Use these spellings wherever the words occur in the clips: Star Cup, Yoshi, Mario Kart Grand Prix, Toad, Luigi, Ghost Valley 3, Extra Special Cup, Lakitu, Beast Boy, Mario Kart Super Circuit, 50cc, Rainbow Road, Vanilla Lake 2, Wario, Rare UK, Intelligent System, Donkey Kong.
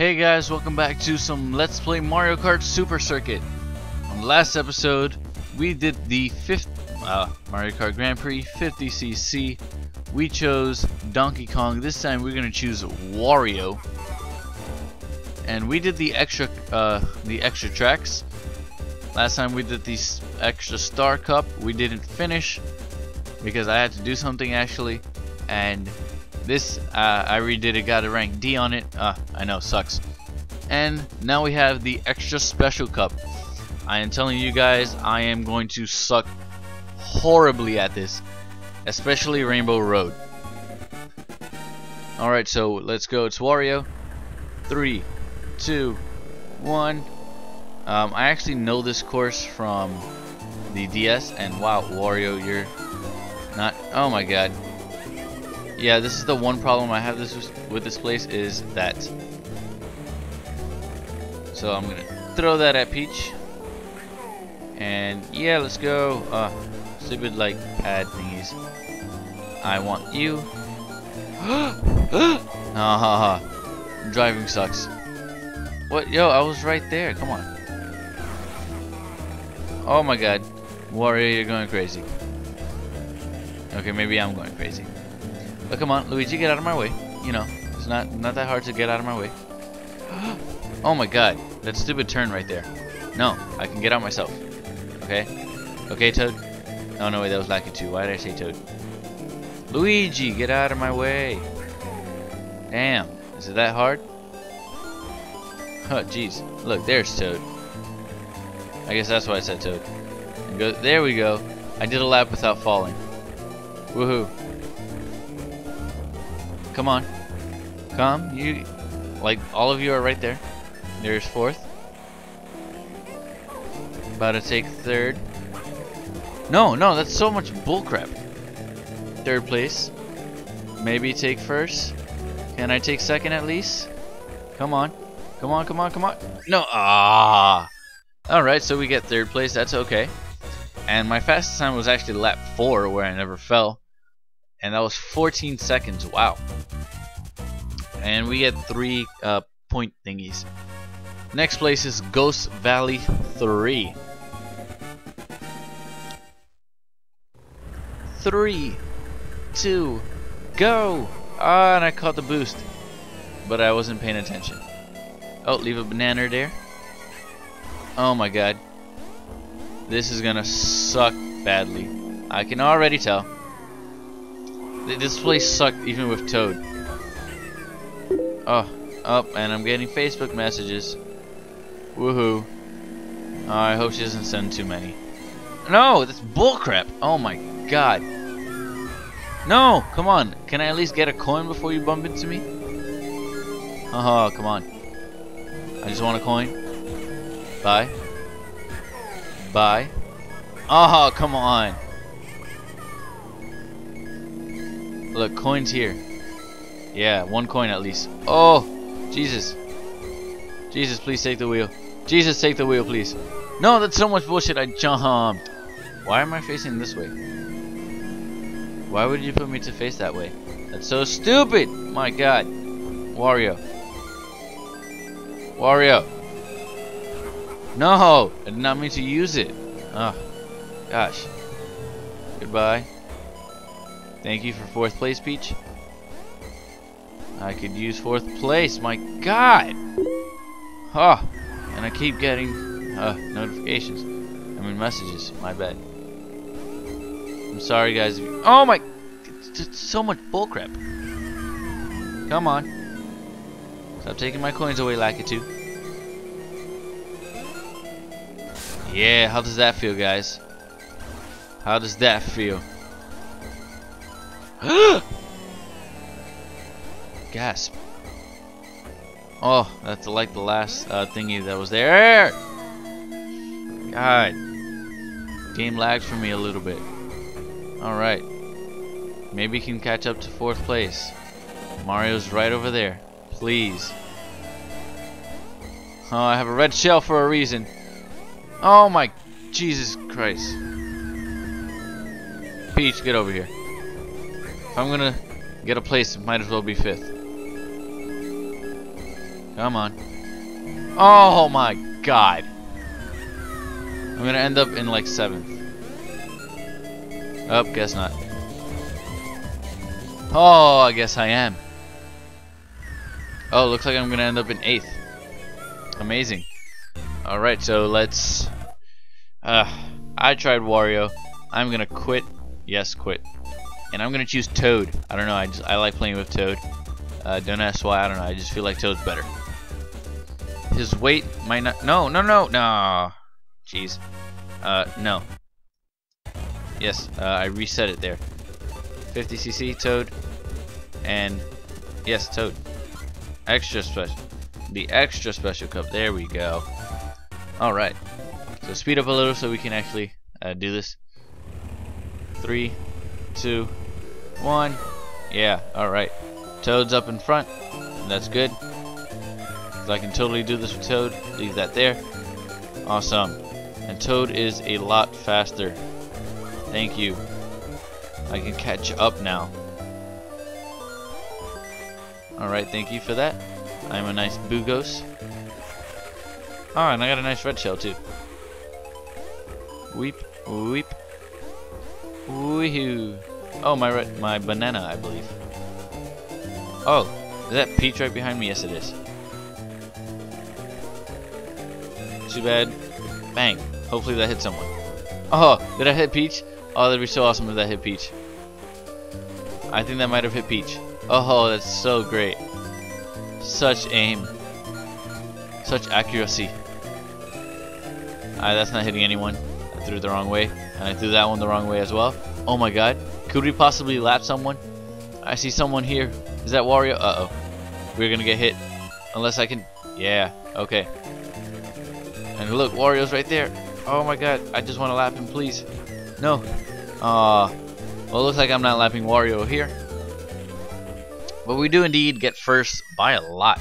Hey guys, welcome back to some Let's Play Mario Kart Super Circuit. On the last episode, we did the Mario Kart Grand Prix 50cc. We chose Donkey Kong. This time we're going to choose Wario. And we did the extra tracks. Last time we did the extra Star Cup. We didn't finish because I had to do something actually, and this, I redid it, got a rank D on it. I know, sucks. And now we have the Extra Special Cup. I am telling you guys, I am going to suck horribly at this. Especially Rainbow Road. Alright, so let's go. It's Wario. 3, 2, 1. I actually know this course from the DS. And wow, Wario, you're not... Oh my god. Yeah, this is the one problem I have with this place, is that. So I'm gonna throw that at Peach. And yeah, let's go. Stupid like pad thingies. I want you. Driving sucks. What? Yo, I was right there. Come on. Oh my god, Wario, you're going crazy. Okay, maybe I'm going crazy. Oh, come on, Luigi, get out of my way. You know, it's not that hard to get out of my way. Oh my god, that stupid turn right there. No, I can get out myself. Okay? Okay, Toad? Oh no, wait, that was Lacky 2. Why did I say Toad? Luigi, get out of my way. Damn, is it that hard? Oh, jeez. Look, there's Toad. I guess that's why I said Toad. And go, there we go. I did a lap without falling. Woohoo. Come on, come, you, like, all of you are right there. There's fourth, about to take third. No, that's so much bullcrap. Third place, maybe take first. Can I take second at least? Come on, come on, come on, come on. No, alright, so we get third place, that's okay. And my fastest time was actually lap 4, where I never fell. And that was 14 seconds, wow. And we had 3 point thingies. Next place is Ghost Valley 3. 3, 2, go! Ah, and I caught the boost. But I wasn't paying attention. Oh, leave a banana there. Oh my god. This is gonna suck badly. I can already tell. This place sucked even with Toad. Oh, up, oh, and I'm getting Facebook messages. Woohoo. Oh, I hope she doesn't send too many. No, that's bullcrap. Oh my god. No, come on. Can I at least get a coin before you bump into me? Oh, come on. I just want a coin. Bye. Bye. Oh, come on. Look, coins here. Yeah, one coin at least. Oh, Jesus. Jesus, please take the wheel. Jesus, take the wheel, please. No, that's so much bullshit. I jumped. Why am I facing this way? Why would you put me to face that way? That's so stupid. My God. Wario. Wario. No, I did not mean to use it. Oh, gosh. Goodbye. Thank you for 4th place, Peach. I could use 4th place, my god! Huh, and I keep getting notifications. I mean messages, my bad. I'm sorry guys if you... Oh my... It's just so much bullcrap. Come on. Stop taking my coins away, Lakitu. Yeah, how does that feel, guys? How does that feel? Gasp. Oh, that's like the last thingy that was there. God. Game lagged for me a little bit. Alright. Maybe you can catch up to 4th place. Mario's right over there. Please. Oh, I have a red shell for a reason. Oh my Jesus Christ. Peach, get over here. If I'm gonna get a place, it might as well be 5th. Come on. Oh my god. I'm gonna end up in like 7th. Oh, guess not. Oh, I guess I am. Oh, looks like I'm gonna end up in 8th. Amazing. Alright, so let's... I tried Wario. I'm gonna quit. Yes, quit. And I'm gonna choose Toad. I don't know, I like playing with Toad. Don't ask why, I don't know, I just feel like Toad's better. His weight might not... No. Jeez. No. Yes, I reset it there. 50cc Toad. And... yes, Toad. Extra Special. The Extra Special Cup. There we go. Alright. So speed up a little so we can actually do this. 3, 2, 1. Yeah, alright. Toad's up in front. That's good. I can totally do this with Toad. Leave that there. Awesome. And Toad is a lot faster. Thank you. I can catch up now. Alright, thank you for that. I'm a nice Boogos. Oh, and I got a nice red shell too. Weep, weep. Woohoo. Oh, my banana, I believe. Oh, is that peach right behind me? Yes, it is. Too bad. Bang. Hopefully that hit someone. Oh, did I hit Peach? Oh, that'd be so awesome if that hit Peach. I think that might have hit Peach. Oh, that's so great. Such aim. Such accuracy. Alright, that's not hitting anyone. I threw it the wrong way. And I threw that one the wrong way as well. Oh my god. Could we possibly lap someone? I see someone here. Is that Wario? Uh-oh. We're gonna get hit. Unless I can... yeah. Okay. And look, Wario's right there. Oh my god, I just want to lap him, please. No. Well, it looks like I'm not lapping Wario here. But we do indeed get first by a lot.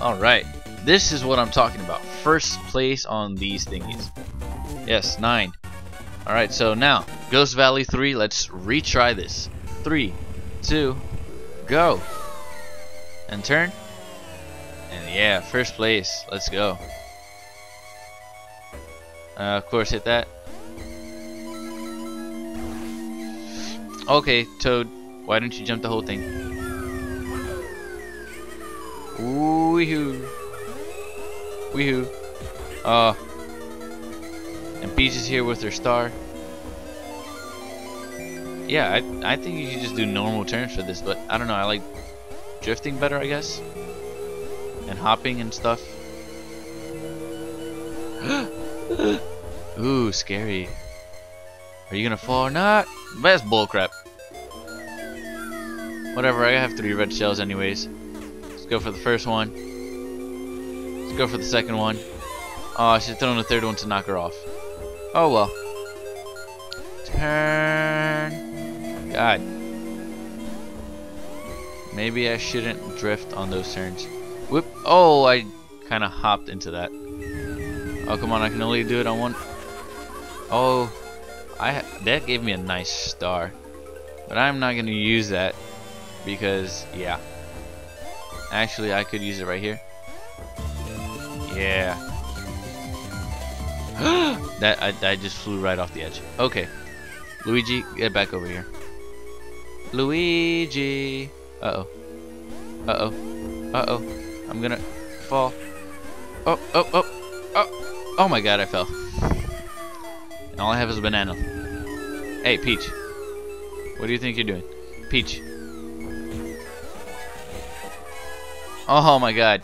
Alright, this is what I'm talking about. First place on these thingies. Yes, 9. Alright, so now, Ghost Valley 3, let's retry this. 3, 2, go. And turn. And yeah, first place. Let's go. Of course, hit that. Okay, Toad, why don't you jump the whole thing? Wee-hoo. Wee-hoo. And Peach is here with her star. Yeah, I think you should just do normal turns for this, but I don't know, I like drifting better, I guess. And hopping and stuff. Ooh, scary. Are you gonna fall or not? That's bullcrap. Whatever, I have 3 red shells anyways. Let's go for the first one. Let's go for the second one. Oh, I should have thrown the third one to knock her off. Oh well. Turn. God. Maybe I shouldn't drift on those turns. Whoop. Oh, I kind of hopped into that. Oh, come on, I can only do it on one. Oh, that gave me a nice star. But I'm not going to use that because, yeah. Actually, I could use it right here. Yeah. That I just flew right off the edge. Okay. Luigi, get back over here. Luigi. Uh-oh. Uh-oh. Uh-oh. I'm going to fall. Oh, oh, oh. Oh, oh my god, I fell. And all I have is a banana. Hey, Peach. What do you think you're doing? Peach. Oh my god.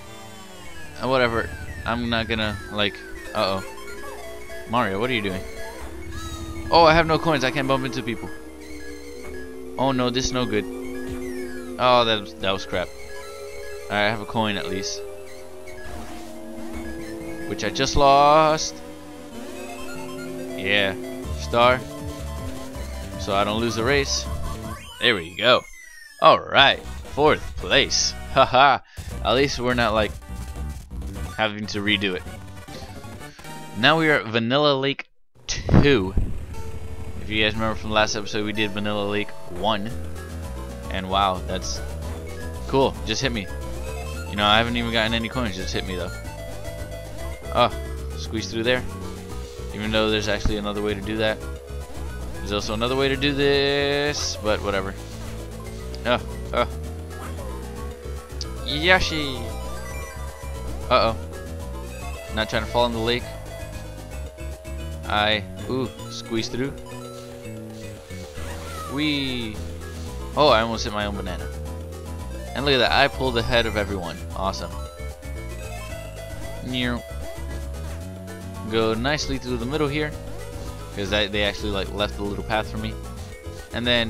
Whatever. I'm not gonna, like... uh-oh. Mario, what are you doing? Oh, I have no coins. I can't bump into people. Oh no, this is no good. Oh, that was crap. Alright, I have a coin at least. Which I just lost. Yeah, star. So I don't lose the race. There we go. Alright, 4th place. Haha. At least we're not like having to redo it. Now we are at Vanilla Lake 2. If you guys remember from last episode, we did Vanilla Lake 1. And wow, that's cool. Just hit me. You know, I haven't even gotten any coins. It's hit me though. Oh, squeeze through there. Even though there's actually another way to do that. There's also another way to do this, but whatever. Oh, oh. Yoshi! Uh-oh. Not trying to fall in the lake. Ooh, squeeze through. Whee! Oh, I almost hit my own banana. And look at that, I pulled ahead of everyone. Awesome. Near. Go nicely through the middle here, because they actually like left a little path for me. And then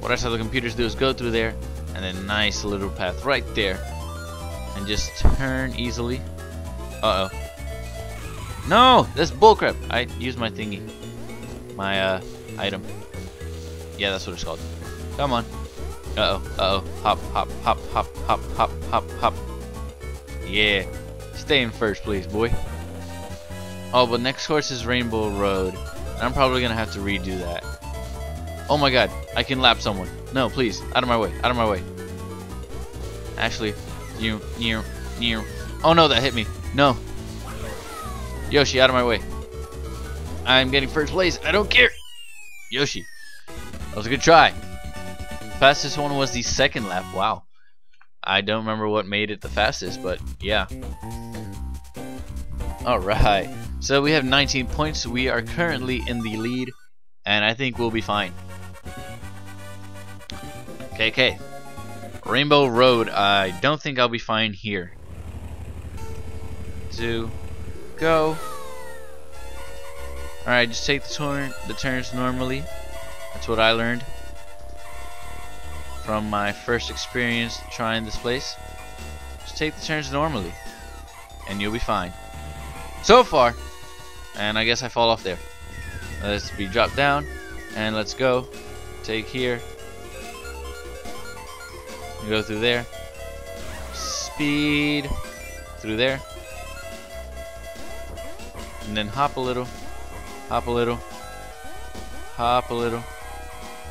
what I saw the computers do is go through there, and then nice little path right there, and just turn easily. Uh oh. No, that's bullcrap. I used my thingy, my item. Yeah, that's what it's called. Come on. Uh oh. Uh oh. Hop, hop, hop, hop, hop, hop, hop, hop. Yeah. Stay in first, please, boy. Oh, but next course is Rainbow Road. I'm probably gonna have to redo that. Oh my god, I can lap someone. No, please, out of my way, out of my way. Actually, near. Oh no, that hit me. No. Yoshi, out of my way. I'm getting first place, I don't care. Yoshi, that was a good try. Fastest one was the second lap, wow. I don't remember what made it the fastest, but yeah. Alright, so we have 19 points. We are currently in the lead, and I think we'll be fine. KK. Rainbow Road, I don't think I'll be fine here. Two, go. Alright, just take the turns normally. That's what I learned from my first experience trying this place. Just take the turns normally, and you'll be fine. So far, and I guess I fall off there. Let's be dropped down, and let's go. Take here. Go through there. Speed through there, and then hop a little, hop a little, hop a little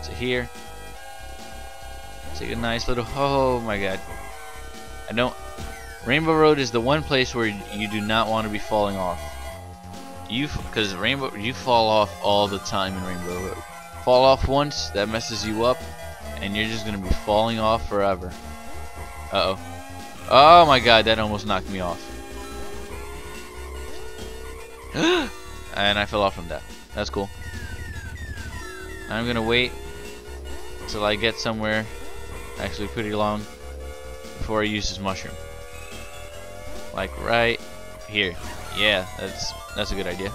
to here. Take a nice little. Oh my god! I don't. Rainbow Road is the one place where you do not want to be falling off. You fall off all the time in Rainbow Road. Fall off once, that messes you up, and you're just gonna be falling off forever. Uh oh. Oh my god, that almost knocked me off. And I fell off from that. That's cool. I'm gonna wait till I get somewhere actually pretty long before I use this mushroom. Like right here. Yeah, that's a good idea.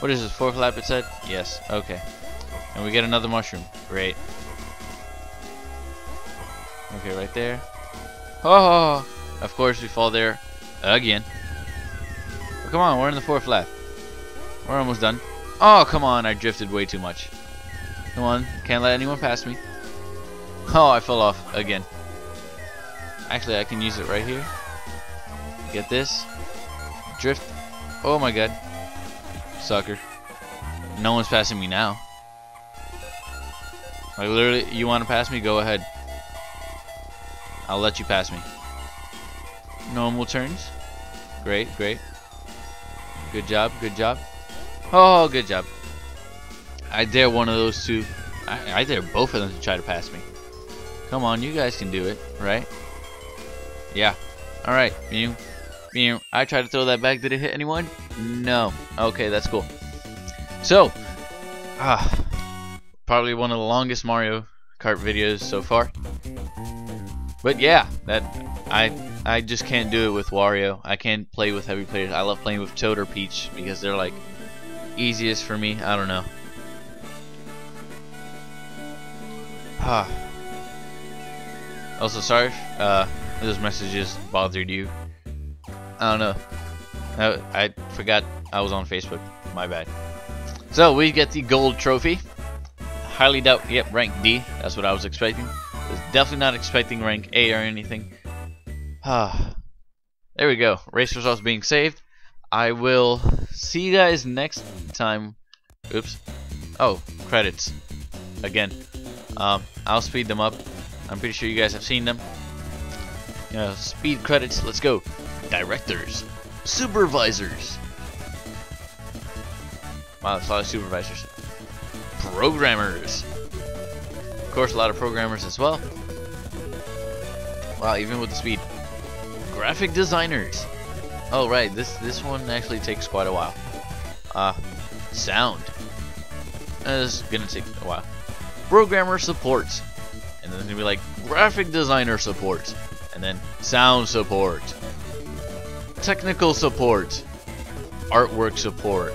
What is this, fourth lap it said? Yes, okay. And we get another mushroom. Great. Okay, right there. Oh, of course we fall there again. But come on, we're in the fourth lap. We're almost done. Oh, come on, I drifted way too much. Come on, can't let anyone pass me. Oh, I fell off again. Actually, I can use it right here. Get this drift. Oh my god, sucker. No one's passing me now. Like literally, you want to pass me, go ahead, I'll let you pass me. Normal turns. Great, great, good job, good job. Oh, good job. I dare one of those two. I dare both of them to try to pass me. Come on, you guys can do it, right? Yeah. All right, you. I tried to throw that back. Did it hit anyone? No. Okay, that's cool. So, probably one of the longest Mario Kart videos so far. But yeah, that I just can't do it with Wario. I can't play with heavy players. I love playing with Toad or Peach because they're like easiest for me. I don't know. Also, sorry. Those messages bothered you. I don't know. I forgot I was on Facebook. My bad. So we get the gold trophy. Highly doubt. Yep, rank D. That's what I was expecting. I was definitely not expecting rank A or anything. There we go. Race results being saved. I will see you guys next time. Oops. Oh, credits. Again. I'll speed them up. I'm pretty sure you guys have seen them. Speed credits, let's go. Directors. Supervisors. Wow, that's a lot of supervisors. Programmers. Of course, a lot of programmers as well. Wow, even with the speed. Graphic designers. Oh, right, this one actually takes quite a while. Sound. This is gonna take a while. Programmer supports. And then it's gonna be like, graphic designer supports. And then sound support. Technical support. Artwork support.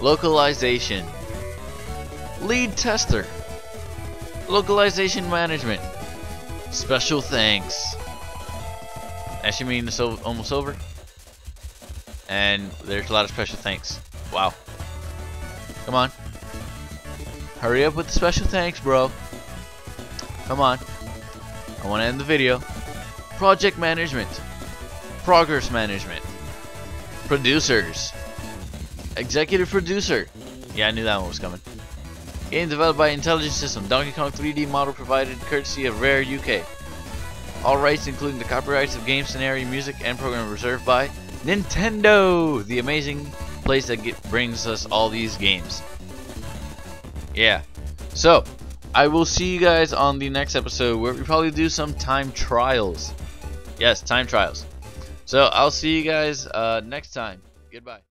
Localization. Lead tester. Localization management. Special thanks. Actually, mean it's almost over. And there's a lot of special thanks. Wow. Come on. Hurry up with the special thanks, bro. Come on. I want to end the video. Project management. Progress management. Producers. Executive producer. Yeah, I knew that one was coming. Game developed by Intelligent System. Donkey Kong 3D model provided courtesy of Rare UK. All rights including the copyrights of game, scenario, music, and program reserved by Nintendo. The amazing place that brings us all these games. Yeah. So, I will see you guys on the next episode where we probably do some time trials. Yes, time trials. So, I'll see you guys next time. Goodbye.